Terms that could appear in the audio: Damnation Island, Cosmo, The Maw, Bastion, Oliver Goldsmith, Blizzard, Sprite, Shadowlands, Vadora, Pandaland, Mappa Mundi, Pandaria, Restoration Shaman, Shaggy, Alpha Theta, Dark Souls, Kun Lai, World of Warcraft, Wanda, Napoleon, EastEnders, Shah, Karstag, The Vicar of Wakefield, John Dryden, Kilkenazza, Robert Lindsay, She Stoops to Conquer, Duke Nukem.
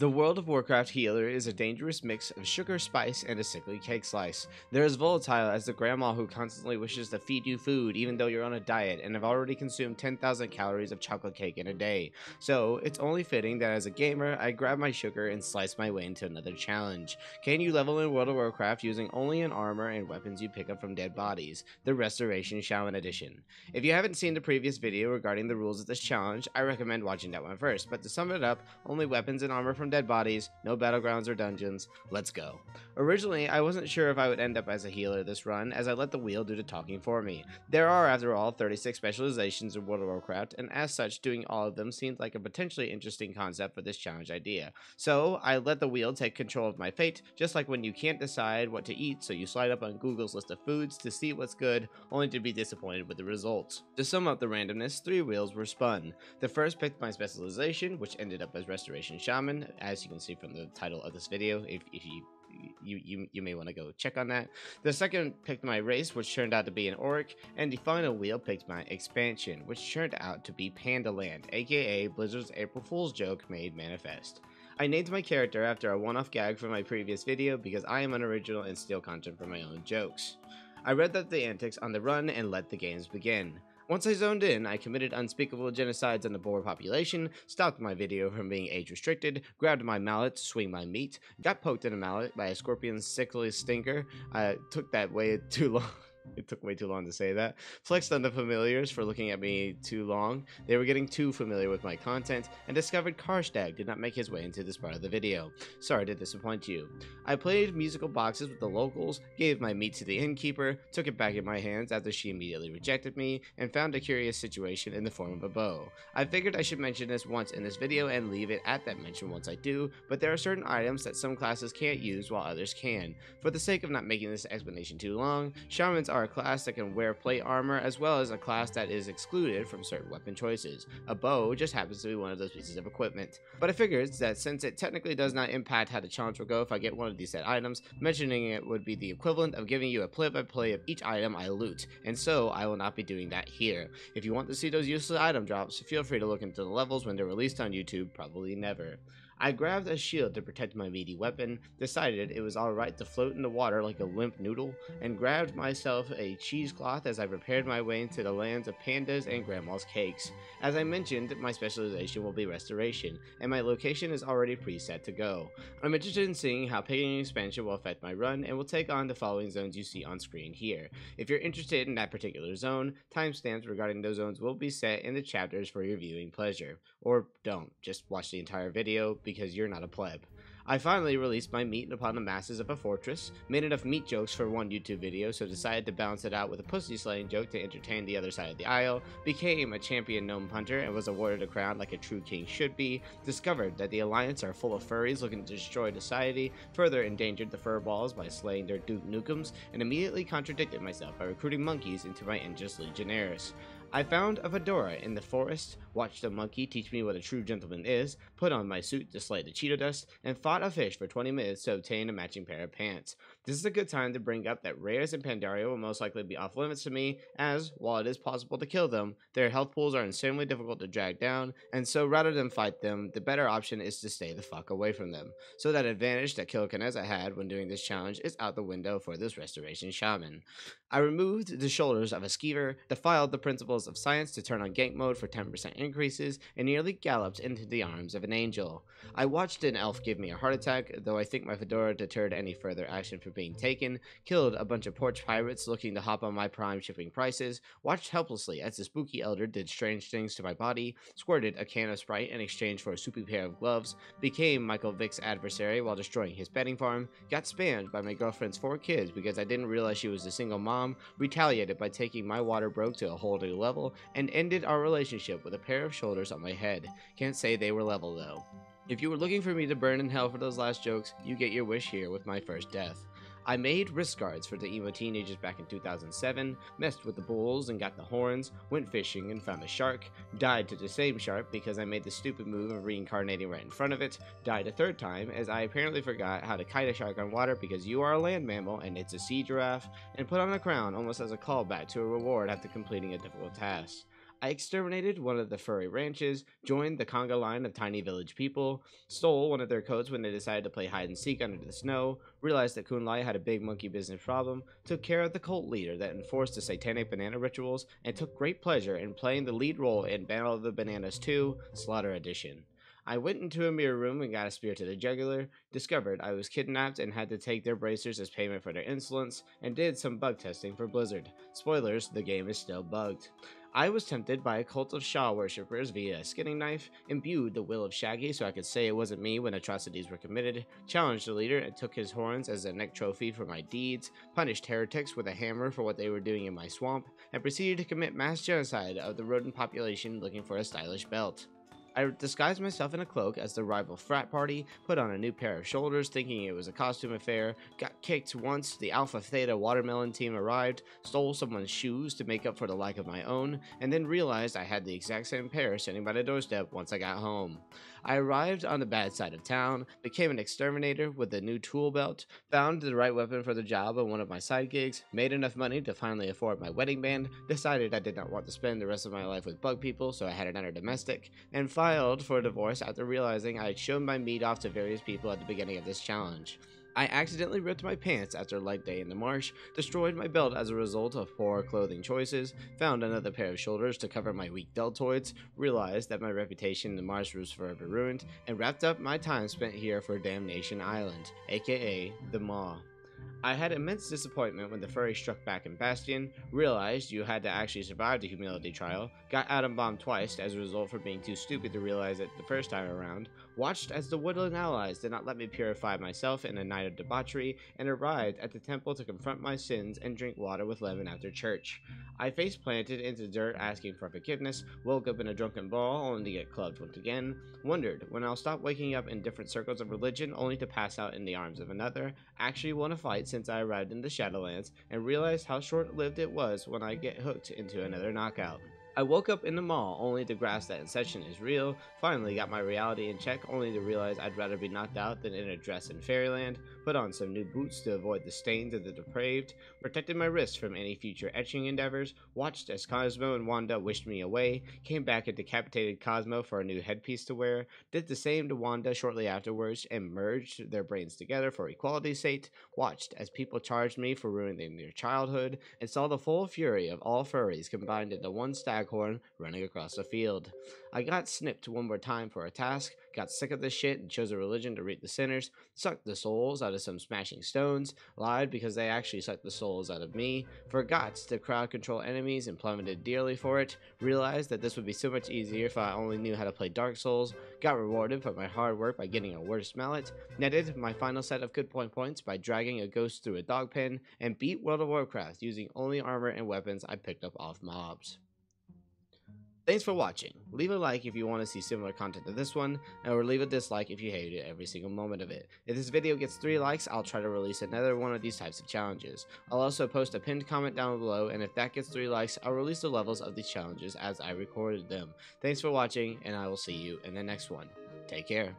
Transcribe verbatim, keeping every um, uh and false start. The World of Warcraft healer is a dangerous mix of sugar, spice, and a sickly cake slice. They're as volatile as the grandma who constantly wishes to feed you food even though you're on a diet and have already consumed ten thousand calories of chocolate cake in a day. So, it's only fitting that as a gamer, I grab my sugar and slice my way into another challenge. Can you level in World of Warcraft using only an armor and weapons you pick up from dead bodies? The Restoration Shaman Edition. If you haven't seen the previous video regarding the rules of this challenge, I recommend watching that one first, but to sum it up, only weapons and armor from dead bodies, no battlegrounds or dungeons. Let's go. Originally, I wasn't sure if I would end up as a healer this run, as I let the wheel do the talking for me. There are, after all, thirty-six specializations in World of Warcraft, and as such, doing all of them seemed like a potentially interesting concept for this challenge idea. So, I let the wheel take control of my fate, just like when you can't decide what to eat, so you slide up on Google's list of foods to see what's good, only to be disappointed with the results. To sum up the randomness, three wheels were spun. The first picked my specialization, which ended up as Restoration Shaman, as you can see from the title of this video, if, if you You, you you may want to go check on that. The second picked my race, which turned out to be an orc, and the final wheel picked my expansion, which turned out to be Pandaland, aka Blizzard's April Fool's joke made manifest. I named my character after a one-off gag from my previous video because I am unoriginal and steal content from my own jokes. I read up the antics on the run and let the games begin. Once I zoned in, I committed unspeakable genocides on the Boer population, stopped my video from being age-restricted, grabbed my mallet to swing my meat, got poked in a mallet by a scorpion's sickly stinker. I took that way too long. It took way too long to say that. Flexed on the familiars for looking at me too long. They were getting too familiar with my content, and discovered Karstag did not make his way into this part of the video. Sorry to disappoint you. I played musical boxes with the locals, gave my meat to the innkeeper, took it back in my hands after she immediately rejected me, and found a curious situation in the form of a bow. I figured I should mention this once in this video and leave it at that mention once I do, but there are certain items that some classes can't use while others can. For the sake of not making this explanation too long, shamans are Are a class that can wear plate armor, as well as a class that is excluded from certain weapon choices. A bow just happens to be one of those pieces of equipment. But I figured that since it technically does not impact how the challenge will go if I get one of these set items, mentioning it would be the equivalent of giving you a play-by-play of each item I loot, and so I will not be doing that here. If you want to see those useless item drops, feel free to look into the levels when they're released on YouTube, probably never. I grabbed a shield to protect my meaty weapon, decided it was alright to float in the water like a limp noodle, and grabbed myself a cheesecloth as I prepared my way into the lands of pandas and grandma's cakes. As I mentioned, my specialization will be restoration, and my location is already preset to go. I'm interested in seeing how picking an expansion will affect my run, and will take on the following zones you see on screen here. If you're interested in that particular zone, timestamps regarding those zones will be set in the chapters for your viewing pleasure. Or don't, just watch the entire video, because you're not a pleb. I finally released my meat upon the masses of a fortress, made enough meat jokes for one YouTube video, so decided to balance it out with a pussy slaying joke to entertain the other side of the aisle, became a champion gnome hunter and was awarded a crown like a true king should be, discovered that the Alliance are full of furries looking to destroy society, further endangered the furballs by slaying their Duke Nukems, and immediately contradicted myself by recruiting monkeys into my Endless Legionnaires. I found a Vadora in the forest, watched a monkey teach me what a true gentleman is, put on my suit to slay the Cheeto Dust, and fought a fish for twenty minutes to obtain a matching pair of pants. This is a good time to bring up that rares in Pandaria will most likely be off limits to me, as, while it is possible to kill them, their health pools are insanely difficult to drag down, and so rather than fight them, the better option is to stay the fuck away from them. So that advantage that Kilkenazza had when doing this challenge is out the window for this Restoration Shaman. I removed the shoulders of a skeever, defiled the principles of science to turn on gank mode for ten percent increases, and nearly galloped into the arms of an angel. I watched an elf give me a heart attack, though I think my fedora deterred any further action from being taken, killed a bunch of porch pirates looking to hop on my prime shipping prices, watched helplessly as the spooky elder did strange things to my body, squirted a can of Sprite in exchange for a soupy pair of gloves, became Michael Vick's adversary while destroying his betting farm, got spammed by my girlfriend's four kids because I didn't realize she was a single mom, retaliated by taking my water broke to a whole new level, Level, and ended our relationship with a pair of shoulders on my head. Can't say they were level though. If you were looking for me to burn in hell for those last jokes, you get your wish here with my first death. I made wrist guards for the emo teenagers back in two thousand seven, messed with the bulls and got the horns, went fishing and found a shark, died to the same shark because I made the stupid move of reincarnating right in front of it, died a third time as I apparently forgot how to kite a shark on water because you are a land mammal and it's a sea giraffe, and put on a crown almost as a callback to a reward after completing a difficult task. I exterminated one of the furry ranches, joined the conga line of tiny village people, stole one of their codes when they decided to play hide and seek under the snow, realized that Kun Lai had a big monkey business problem, took care of the cult leader that enforced the satanic banana rituals, and took great pleasure in playing the lead role in Battle of the Bananas two, Slaughter Edition. I went into a mirror room and got a spear to the jugular, discovered I was kidnapped and had to take their bracers as payment for their insolence, and did some bug testing for Blizzard. Spoilers, the game is still bugged. I was tempted by a cult of Shah worshippers via a skinning knife, imbued the will of Shaggy so I could say it wasn't me when atrocities were committed, challenged the leader and took his horns as a neck trophy for my deeds, punished heretics with a hammer for what they were doing in my swamp, and proceeded to commit mass genocide of the rodent population looking for a stylish belt. I disguised myself in a cloak as the rival frat party, put on a new pair of shoulders thinking it was a costume affair, got kicked once the Alpha Theta watermelon team arrived, stole someone's shoes to make up for the lack of my own, and then realized I had the exact same pair sitting by the doorstep once I got home. I arrived on the bad side of town, became an exterminator with a new tool belt, found the right weapon for the job on one of my side gigs, made enough money to finally afford my wedding band, decided I did not want to spend the rest of my life with bug people so I had another domestic, and finally filed for divorce after realizing I had shown my meat off to various people at the beginning of this challenge. I accidentally ripped my pants after light day in the marsh, destroyed my belt as a result of poor clothing choices, found another pair of shoulders to cover my weak deltoids, realized that my reputation in the marsh was forever ruined, and wrapped up my time spent here for Damnation Island, aka The Maw. I had immense disappointment when the furry struck back in Bastion, realized you had to actually survive the humility trial, got atom bombed twice as a result for being too stupid to realize it the first time around, watched as the woodland allies did not let me purify myself in a night of debauchery, and arrived at the temple to confront my sins and drink water with lemon after church. I face planted into dirt asking for forgiveness, woke up in a drunken ball only to get clubbed once again, wondered when I'll stop waking up in different circles of religion only to pass out in the arms of another, actually won a fight since I arrived in the Shadowlands, and realized how short-lived it was when I get hooked into another knockout. I woke up in the mall only to grasp that Inception is real, finally got my reality in check only to realize I'd rather be knocked out than in a dress in fairyland, put on some new boots to avoid the stains of the depraved, protected my wrists from any future etching endeavors, watched as Cosmo and Wanda wished me away, came back and decapitated Cosmo for a new headpiece to wear, did the same to Wanda shortly afterwards and merged their brains together for equality's sake, watched as people charged me for ruining their childhood, and saw the full fury of all furries combined into one staghorn running across the field. I got snipped one more time for a task, got sick of this shit and chose a religion to reap the sinners, sucked the souls out of some smashing stones, lied because they actually sucked the souls out of me, forgot to crowd control enemies and plummeted dearly for it, realized that this would be so much easier if I only knew how to play Dark Souls, got rewarded for my hard work by getting a worse mallet, netted my final set of good point points by dragging a ghost through a dog pen, and beat World of Warcraft using only armor and weapons I picked up off mobs. Thanks for watching. Leave a like if you want to see similar content to this one, or leave a dislike if you hated every single moment of it. If this video gets three likes, I'll try to release another one of these types of challenges. I'll also post a pinned comment down below, and if that gets three likes, I'll release the levels of these challenges as I recorded them. Thanks for watching, and I will see you in the next one. Take care.